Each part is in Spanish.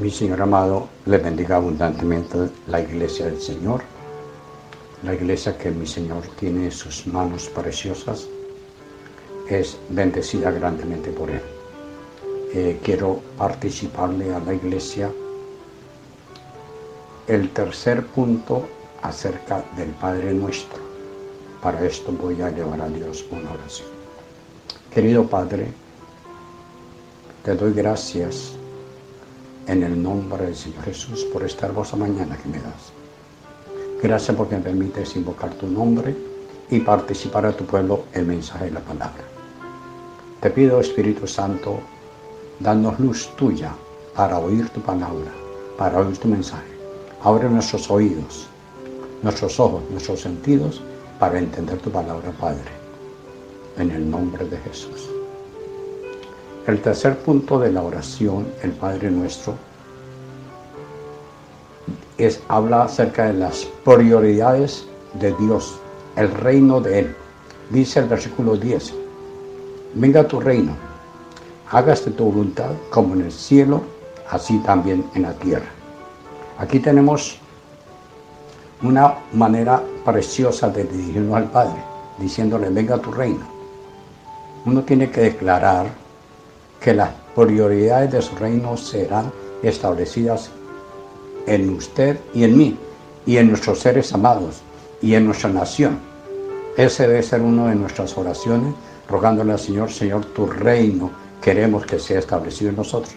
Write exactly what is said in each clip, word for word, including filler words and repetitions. Mi Señor amado, les bendiga abundantemente la iglesia del Señor, la iglesia que mi Señor tiene en sus manos preciosas, es bendecida grandemente por Él. Eh, quiero participarle a la iglesia el tercer punto acerca del Padre Nuestro. Para esto voy a elevar a Dios una oración. Querido Padre, te doy gracias en el nombre del Señor Jesús por esta hermosa mañana que me das. Gracias porque me permites invocar tu nombre y participar a tu pueblo el mensaje de la palabra. Te pido, Espíritu Santo, danos luz tuya para oír tu palabra, para oír tu mensaje. Abre nuestros oídos, nuestros ojos, nuestros sentidos para entender tu palabra, Padre, en el nombre de Jesús. El tercer punto de la oración, el Padre Nuestro, es, habla acerca de las prioridades de Dios, el reino de Él. Dice el versículo diez, venga tu reino, hágase tu voluntad como en el cielo, así también en la tierra. Aquí tenemos una manera preciosa de dirigirnos al Padre, diciéndole, venga tu reino. Uno tiene que declarar que las prioridades de su reino serán establecidas en usted y en mí, y en nuestros seres amados, y en nuestra nación. Ese debe ser uno de nuestras oraciones, rogándole al Señor, Señor, tu reino queremos que sea establecido en nosotros.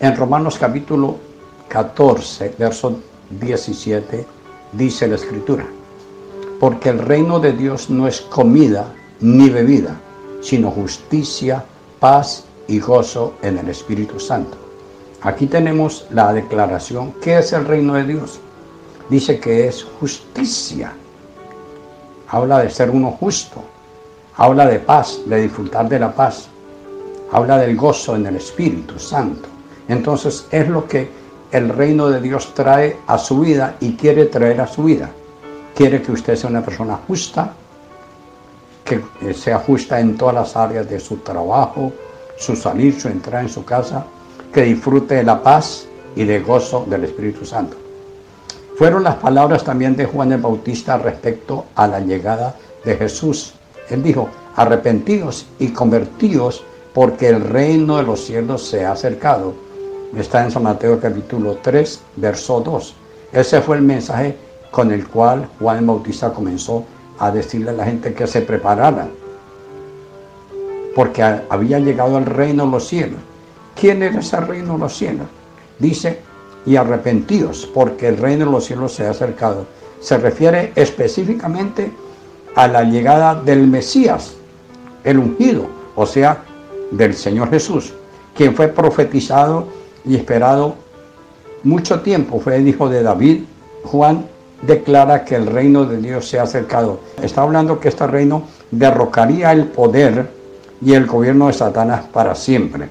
En Romanos capítulo catorce, verso diecisiete, dice la Escritura, porque el reino de Dios no es comida ni bebida, sino justicia, paz y gozo en el Espíritu Santo. Aquí tenemos la declaración, ¿qué es el reino de Dios? Dice que es justicia. Habla de ser uno justo. Habla de paz, de disfrutar de la paz. Habla del gozo en el Espíritu Santo. Entonces es lo que el reino de Dios trae a su vida y quiere traer a su vida. Quiere que usted sea una persona justa, que sea justa en todas las áreas de su trabajo, su salir, su entrar en su casa, que disfrute de la paz y de gozo del Espíritu Santo. Fueron las palabras también de Juan el Bautista respecto a la llegada de Jesús. Él dijo, arrepentidos y convertidos porque el reino de los cielos se ha acercado. Está en San Mateo capítulo tres, verso dos. Ese fue el mensaje con el cual Juan el Bautista comenzó a decirle a la gente que se preparara, porque había llegado el reino de los cielos. ¿Quién era ese reino de los cielos? Dice, y arrepentidos, porque el reino de los cielos se ha acercado. Se refiere específicamente a la llegada del Mesías, el ungido, o sea, del Señor Jesús, quien fue profetizado y esperado mucho tiempo. Fue el hijo de David. Juan declara que el reino de Dios se ha acercado. Está hablando que este reino derrocaría el poder y el gobierno de Satanás para siempre,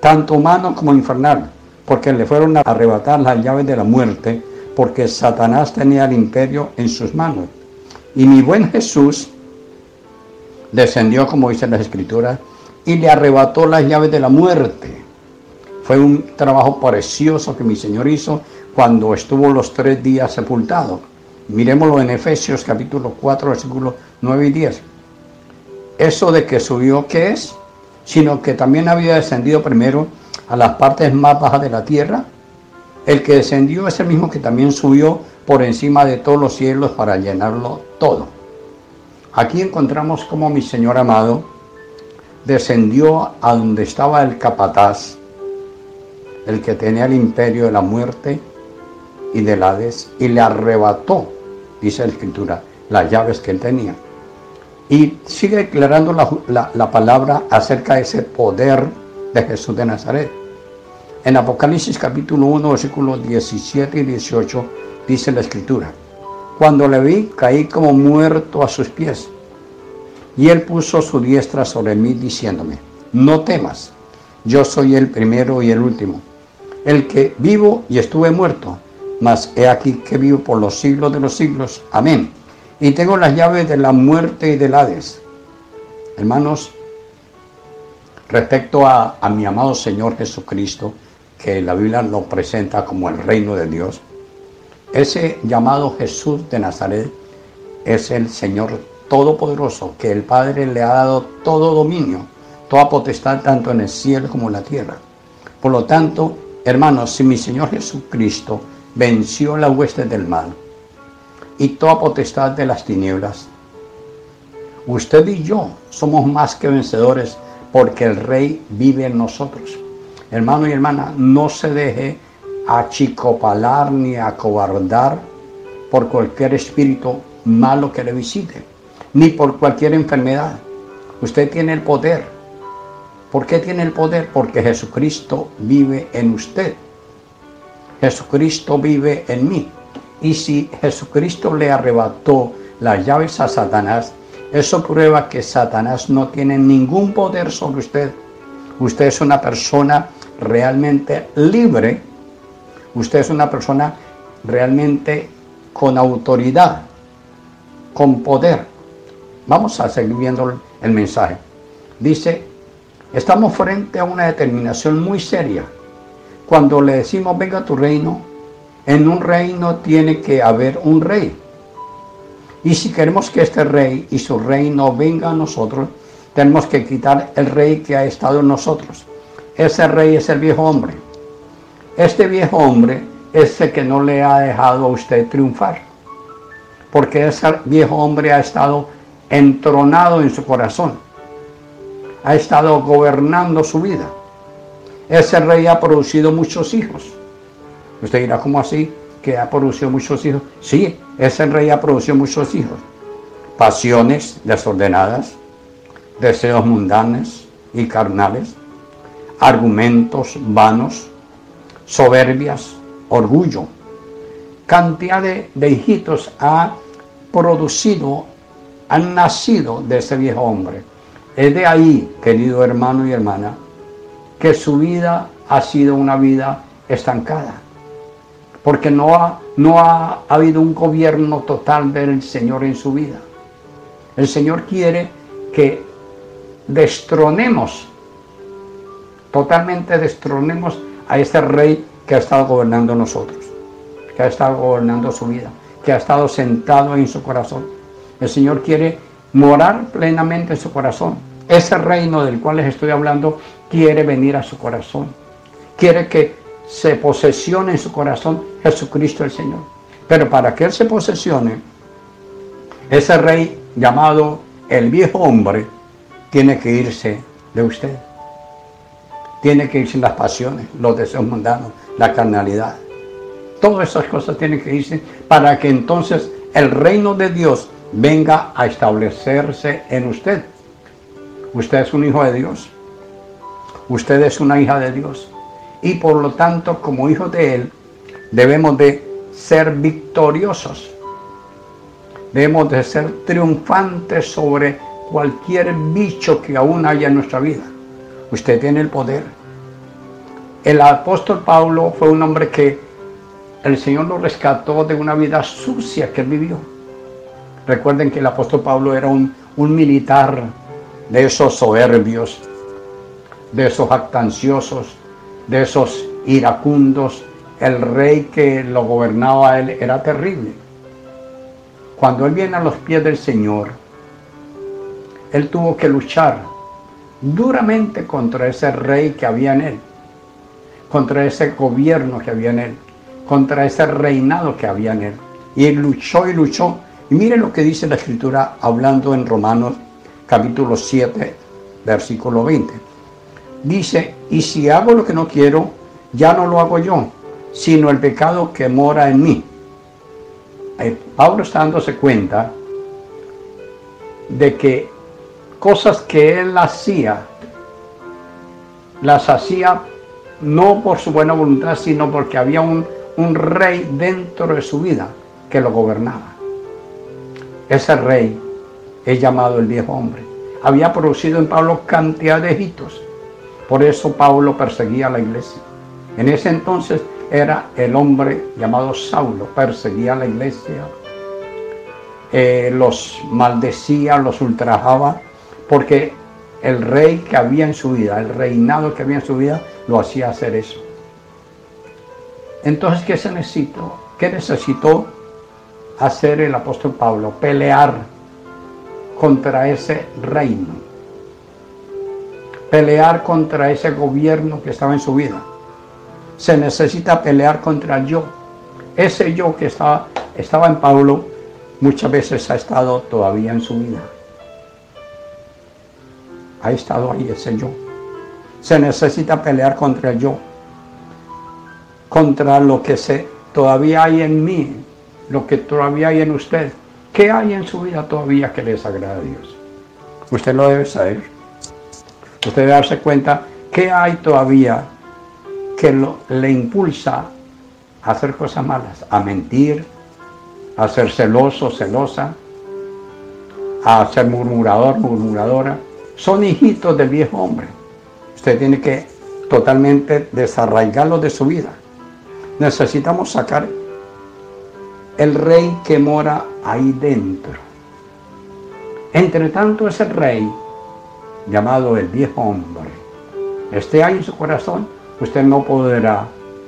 tanto humano como infernal, porque le fueron a arrebatar las llaves de la muerte, porque Satanás tenía el imperio en sus manos. Y mi buen Jesús descendió, como dicen las Escrituras, y le arrebató las llaves de la muerte. Fue un trabajo precioso que mi Señor hizo cuando estuvo los tres días sepultado. Miremoslo en Efesios capítulo cuatro, versículos nueve y diez. Eso de que subió, ¿qué es? Sino que también había descendido primero a las partes más bajas de la tierra. El que descendió es el mismo que también subió por encima de todos los cielos para llenarlo todo. Aquí encontramos como mi Señor amado descendió a donde estaba el capataz, el que tenía el imperio de la muerte y del Hades, y le arrebató, dice la Escritura, las llaves que él tenía. Y sigue declarando la, la, la palabra acerca de ese poder de Jesús de Nazaret. En Apocalipsis capítulo uno, versículos diecisiete y dieciocho, dice la Escritura, cuando le vi, caí como muerto a sus pies, y él puso su diestra sobre mí, diciéndome, no temas, yo soy el primero y el último, el que vivo y estuve muerto, mas he aquí que vivo por los siglos de los siglos. Amén. Y tengo las llaves de la muerte y del Hades. Hermanos, respecto a, a mi amado Señor Jesucristo, que la Biblia nos presenta como el reino de Dios, ese llamado Jesús de Nazaret es el Señor Todopoderoso, que el Padre le ha dado todo dominio, toda potestad, tanto en el cielo como en la tierra. Por lo tanto, hermanos, si mi Señor Jesucristo venció las huestes del mal y toda potestad de las tinieblas, usted y yo somos más que vencedores porque el Rey vive en nosotros. Hermano y hermana, no se deje achicopalar ni acobardar por cualquier espíritu malo que le visite, ni por cualquier enfermedad. Usted tiene el poder. ¿Por qué tiene el poder? Porque Jesucristo vive en usted. Jesucristo vive en mí. Y si Jesucristo le arrebató las llaves a Satanás, eso prueba que Satanás no tiene ningún poder sobre usted. Usted es una persona realmente libre. Usted es una persona realmente con autoridad, con poder. Vamos a seguir viendo el mensaje. Dice, estamos frente a una determinación muy seria. Cuando le decimos, venga a tu reino, en un reino tiene que haber un rey. Y si queremos que este rey y su reino venga a nosotros, tenemos que quitar el rey que ha estado en nosotros. Ese rey es el viejo hombre. Este viejo hombre es el que no le ha dejado a usted triunfar. Porque ese viejo hombre ha estado entronado en su corazón. Ha estado gobernando su vida. Ese rey ha producido muchos hijos. Usted dirá, ¿cómo así? Que ha producido muchos hijos. Sí, ese rey ha producido muchos hijos. Pasiones desordenadas, deseos mundanos y carnales, argumentos vanos, soberbias, orgullo. Cantidad de, de hijitos ha producido, han nacido de ese viejo hombre. Es de ahí, querido hermano y hermana, que su vida ha sido una vida estancada. Porque no ha, no ha, ha habido un gobierno total del Señor en su vida. El Señor quiere que destronemos, totalmente destronemos a este rey que ha estado gobernando nosotros, que ha estado gobernando su vida, que ha estado sentado en su corazón. El Señor quiere morar plenamente en su corazón. Ese reino del cual les estoy hablando quiere venir a su corazón. Quiere que se posesione en su corazón Jesucristo el Señor. Pero para que Él se posesione, ese rey llamado el viejo hombre tiene que irse de usted. Tiene que irse las pasiones, los deseos mundanos, la carnalidad. Todas esas cosas tienen que irse para que entonces el reino de Dios venga a establecerse en usted. Usted es un hijo de Dios. Usted es una hija de Dios. Y por lo tanto, como hijos de Él, debemos de ser victoriosos. Debemos de ser triunfantes sobre cualquier bicho que aún haya en nuestra vida. Usted tiene el poder. El apóstol Pablo fue un hombre que el Señor lo rescató de una vida sucia que él vivió. Recuerden que el apóstol Pablo era un, un militar de esos soberbios, de esos jactanciosos, de esos iracundos. El rey que lo gobernaba a él era terrible. Cuando él viene a los pies del Señor, él tuvo que luchar duramente contra ese rey que había en él, contra ese gobierno que había en él, contra ese reinado que había en él. Y él luchó y luchó. Y mire lo que dice la Escritura hablando en Romanos capítulo siete, versículo veinte. Dice, y si hago lo que no quiero, ya no lo hago yo, sino el pecado que mora en mí. Pablo está dándose cuenta de que cosas que él hacía, las hacía no por su buena voluntad, sino porque había un, un rey dentro de su vida que lo gobernaba. Ese rey es llamado el viejo hombre. Había producido en Pablo cantidad de hijitos. Por eso Pablo perseguía a la iglesia. En ese entonces era el hombre llamado Saulo, perseguía a la iglesia, eh, los maldecía, los ultrajaba, porque el rey que había en su vida, el reinado que había en su vida, lo hacía hacer eso. Entonces, ¿qué se necesitó? ¿Qué necesitó hacer el apóstol Pablo? Pelear contra ese reino, pelear contra ese gobierno que estaba en su vida. Se necesita pelear contra el yo. Ese yo que estaba, estaba en Pablo muchas veces ha estado todavía en su vida. Ha estado ahí ese yo. Se necesita pelear contra el yo, contra lo que se, todavía hay en mí, lo que todavía hay en usted. ¿Qué hay en su vida todavía que les agrada a Dios? Usted lo debe saber. Usted debe darse cuenta qué hay todavía que lo, le impulsa a hacer cosas malas, a mentir, a ser celoso, celosa, a ser murmurador, murmuradora. Son hijitos del viejo hombre. Usted tiene que totalmente desarraigarlos de su vida. Necesitamos sacar el rey que mora ahí dentro. Entre tanto, ese rey llamado el viejo hombre esté ahí en su corazón, usted no podrá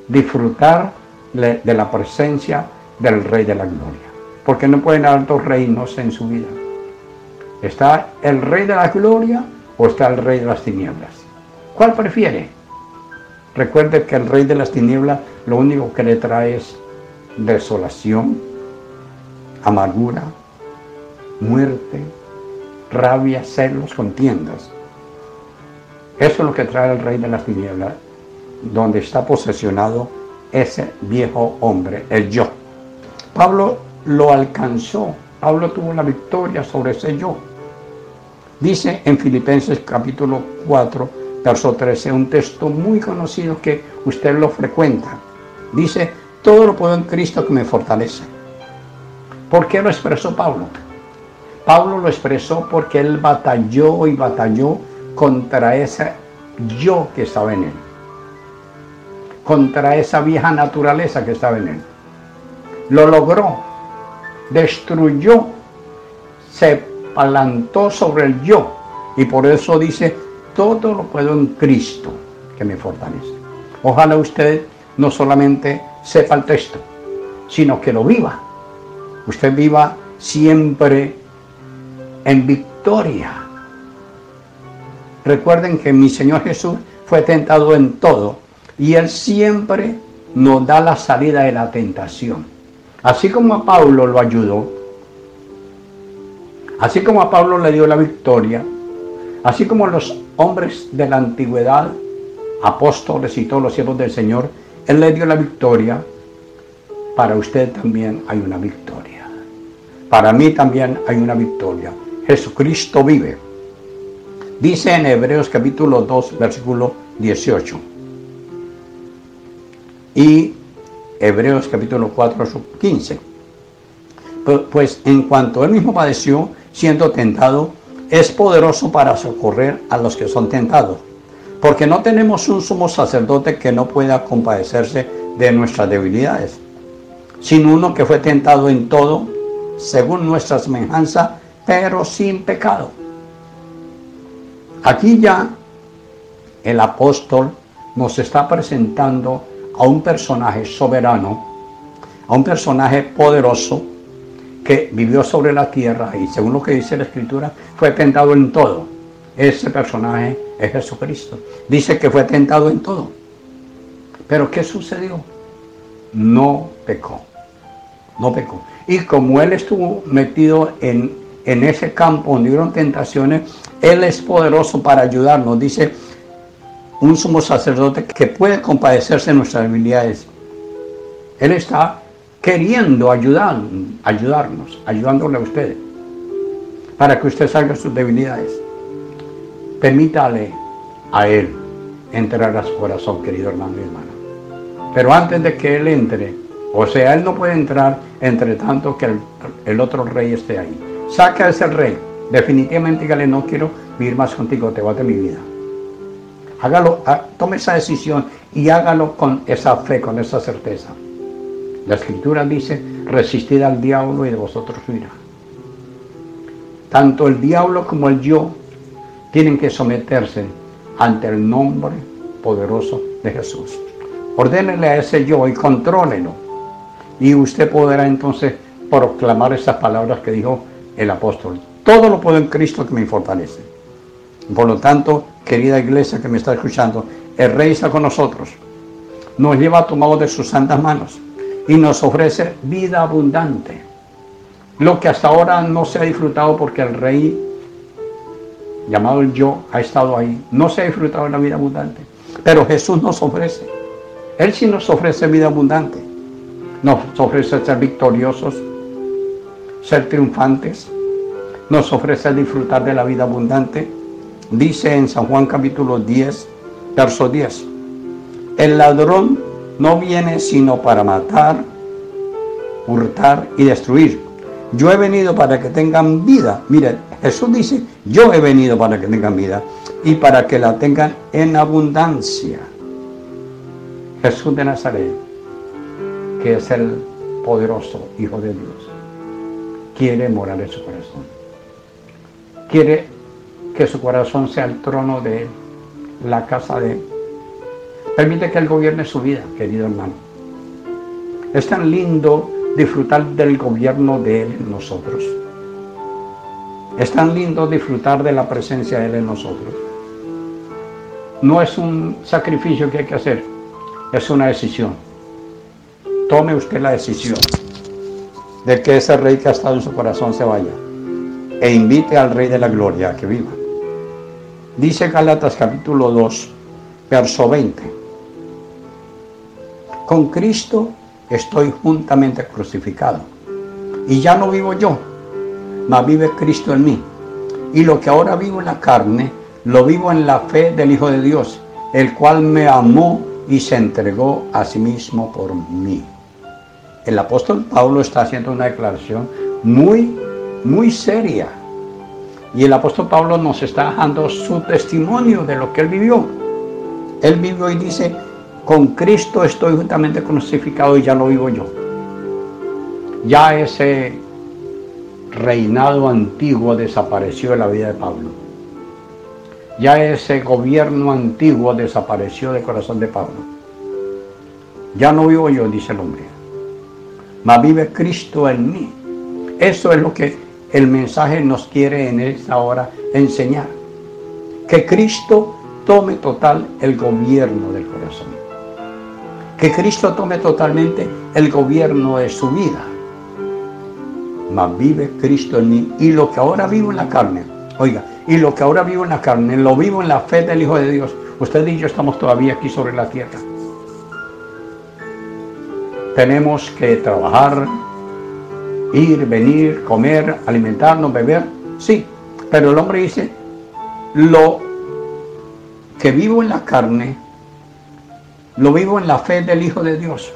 disfrutar de la presencia del Rey de la Gloria, porque no pueden haber dos reinos en su vida. ¿Está el Rey de la Gloria o está el Rey de las Tinieblas? ¿Cuál prefiere? Recuerde que el Rey de las Tinieblas lo único que le trae es desolación, amargura, muerte, rabia, celos, contiendas. Eso es lo que trae el Rey de las Tinieblas, donde está posesionado ese viejo hombre, el yo. Pablo lo alcanzó. Pablo tuvo la victoria sobre ese yo. Dice en Filipenses capítulo cuatro, verso trece, un texto muy conocido que usted lo frecuenta. Dice, todo lo puedo en Cristo que me fortalece. ¿Por qué lo expresó Pablo? Pablo lo expresó porque él batalló y batalló contra ese yo que estaba en él, contra esa vieja naturaleza que estaba en él. Lo logró, destruyó, se plantó sobre el yo, y por eso dice, todo lo puedo en Cristo que me fortalece. Ojalá usted no solamente sepa el texto, sino que lo viva. Usted viva siempre en victoria. Recuerden que mi Señor Jesús fue tentado en todo, y Él siempre nos da la salida de la tentación. Así como a Pablo lo ayudó, así como a Pablo le dio la victoria, así como los hombres de la antigüedad, apóstoles y todos los siervos del Señor, Él le dio la victoria. Para usted también hay una victoria. Para mí también hay una victoria. Jesucristo vive. Dice en Hebreos capítulo dos, versículo dieciocho. Y Hebreos capítulo cuatro, verso quince. Pues en cuanto él mismo padeció, siendo tentado, es poderoso para socorrer a los que son tentados. Porque no tenemos un sumo sacerdote que no pueda compadecerse de nuestras debilidades, sino uno que fue tentado en todo, según nuestra semejanza, pero sin pecado. Aquí ya el apóstol nos está presentando a un personaje soberano, a un personaje poderoso que vivió sobre la tierra y, según lo que dice la Escritura, fue tentado en todo. Ese personaje es Jesucristo. Dice que fue tentado en todo. ¿Pero qué sucedió? No pecó. No pecó. Y como Él estuvo metido en, en ese campo donde hubieron tentaciones, Él es poderoso para ayudarnos. Dice, un sumo sacerdote que puede compadecerse de nuestras debilidades. Él está queriendo ayudar, ayudarnos, ayudándole a usted, para que usted salga de sus debilidades. Permítale a Él entrar a su corazón, querido hermano y hermana. Pero antes de que Él entre, o sea, Él no puede entrar entre tanto que el, el otro rey esté ahí. Saca a ese rey, definitivamente dígale, no quiero vivir más contigo, te vas de mi vida. Hágalo, tome esa decisión y hágalo con esa fe, con esa certeza. La Escritura dice, resistid al diablo y de vosotros huirá. Tanto el diablo como el yo tienen que someterse ante el nombre poderoso de Jesús. ordénele a ese yo y contrólenlo. Y usted podrá entonces proclamar esas palabras que dijo el apóstol. Todo lo puedo en Cristo que me fortalece. Por lo tanto, querida iglesia que me está escuchando, el Rey está con nosotros. Nos lleva tomados de sus santas manos y nos ofrece vida abundante. Lo que hasta ahora no se ha disfrutado porque el Rey, llamado el yo, ha estado ahí. No se ha disfrutado de la vida abundante. Pero Jesús nos ofrece. Él sí nos ofrece vida abundante. Nos ofrece ser victoriosos, ser triunfantes. Nos ofrece disfrutar de la vida abundante. Dice en San Juan capítulo diez, verso diez. El ladrón no viene sino para matar, hurtar y destruir. Yo he venido para que tengan vida. Mire, Jesús dice, yo he venido para que tengan vida y para que la tengan en abundancia. Jesús de Nazaret, que es el poderoso Hijo de Dios, quiere morar en su corazón. Quiere que su corazón sea el trono de Él, la casa de Él. Permite que Él gobierne su vida, querido hermano. Es tan lindo disfrutar del gobierno de Él en nosotros. Es tan lindo disfrutar de la presencia de Él en nosotros. No es un sacrificio que hay que hacer, es una decisión. Tome usted la decisión de que ese Rey que ha estado en su corazón se vaya e invite al Rey de la Gloria a que viva. Dice Gálatas capítulo dos, verso veinte. Con Cristo estoy juntamente crucificado, y ya no vivo yo, mas vive Cristo en mí. Y lo que ahora vivo en la carne, lo vivo en la fe del Hijo de Dios, el cual me amó y se entregó a sí mismo por mí. El apóstol Pablo está haciendo una declaración muy, muy seria. Y el apóstol Pablo nos está dando su testimonio de lo que él vivió. Él vivió y dice: con Cristo estoy juntamente crucificado y ya no vivo yo. Ya ese reinado antiguo desapareció de la vida de Pablo. Ya ese gobierno antiguo desapareció del corazón de Pablo. Ya no vivo yo, dice el hombre, mas vive Cristo en mí. Eso es lo que el mensaje nos quiere en esta hora enseñar. Que Cristo tome total el gobierno del corazón. Que Cristo tome totalmente el gobierno de su vida. Mas vive Cristo en mí, y lo que ahora vivo en la carne, oiga, y lo que ahora vivo en la carne, lo vivo en la fe del Hijo de Dios. Usted y yo estamos todavía aquí sobre la tierra. Tenemos que trabajar, ir, venir, comer, alimentarnos, beber, sí, pero el hombre dice, lo que vivo en la carne, lo vivo en la fe del Hijo de Dios,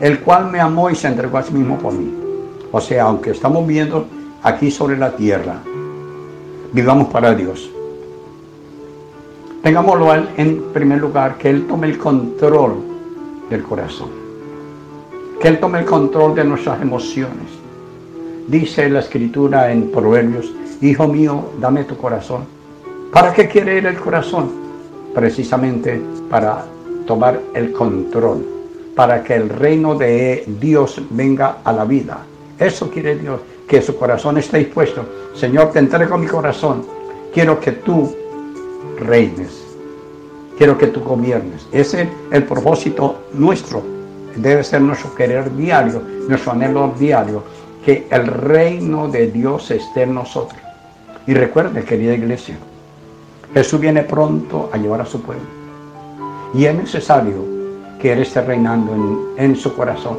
el cual me amó y se entregó a sí mismo por mí. O sea, aunque estamos viviendo aquí sobre la tierra, vivamos para Dios. Tengámoslo a Él en primer lugar, que Él tome el control del corazón, que Él tome el control de nuestras emociones. Dice la Escritura en Proverbios, hijo mío, dame tu corazón. ¿Para qué quiere ir el corazón? Precisamente para tomar el control, para que el reino de Dios venga a la vida. Eso quiere Dios, que su corazón esté dispuesto. Señor, te entrego mi corazón, quiero que tú reines, quiero que tú gobiernes. Ese es el propósito nuestro, debe ser nuestro querer diario, nuestro anhelo diario, que el reino de Dios esté en nosotros. Y recuerde, querida iglesia, Jesús viene pronto a llevar a su pueblo. Y es necesario que Él esté reinando en, en su corazón.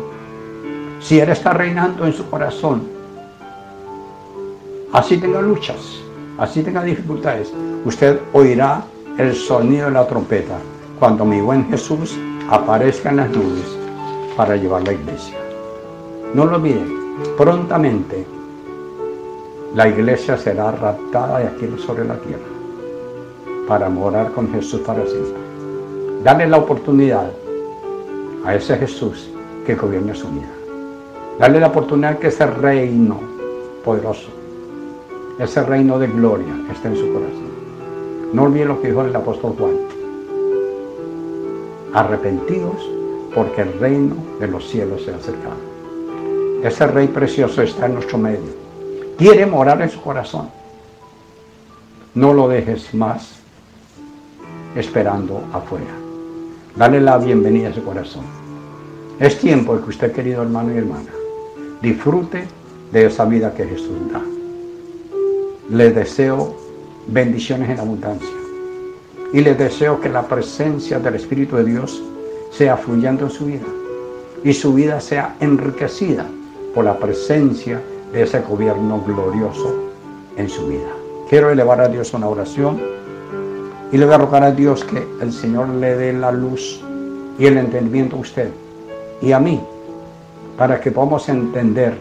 Si Él está reinando en su corazón, así tenga luchas, así tenga dificultades, usted oirá el sonido de la trompeta cuando mi buen Jesús aparezca en las nubes para llevar la iglesia. No lo olviden, prontamente la iglesia será raptada de aquí sobre la tierra para morar con Jesús para siempre. Dale la oportunidad a ese Jesús que gobierne su vida. Dale la oportunidad que ese reino poderoso, ese reino de gloria esté en su corazón. No olviden lo que dijo el apóstol Juan. Arrepentidos porque el reino de los cielos se ha acercado. Ese Rey precioso está en nuestro medio. Quiere morar en su corazón. No lo dejes más esperando afuera. Dale la bienvenida a su corazón. Es tiempo de que usted, querido hermano y hermana, disfrute de esa vida que Jesús da. Les deseo bendiciones en abundancia. Y les deseo que la presencia del Espíritu de Dios sea fluyendo en su vida. Y su vida sea enriquecida por la presencia de ese gobierno glorioso en su vida. Quiero elevar a Dios una oración. Y le voy a rogar a Dios que el Señor le dé la luz y el entendimiento a usted y a mí, para que podamos entender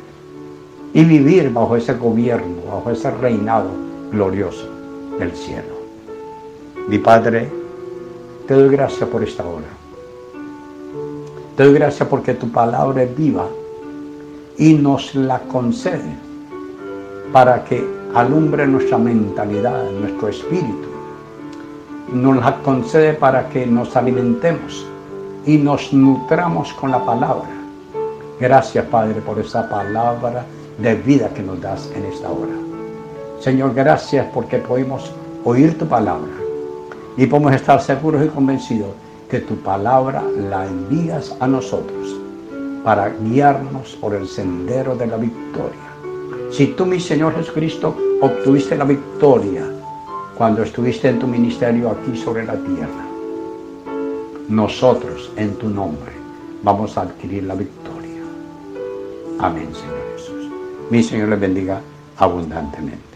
y vivir bajo ese gobierno, bajo ese reinado glorioso del cielo. Mi Padre, te doy gracias por esta hora. Te doy gracias porque tu palabra es viva y nos la concede para que alumbre nuestra mentalidad, nuestro espíritu. Nos la concede para que nos alimentemos y nos nutramos con la palabra. Gracias, Padre, por esa palabra de vida que nos das en esta hora. Señor, gracias porque podemos oír tu palabra y podemos estar seguros y convencidos que tu palabra la envías a nosotros para guiarnos por el sendero de la victoria. Si tú, mi Señor Jesucristo, obtuviste la victoria cuando estuviste en tu ministerio aquí sobre la tierra, nosotros en tu nombre vamos a adquirir la victoria. Amén, Señor Jesús. Mi Señor les bendiga abundantemente.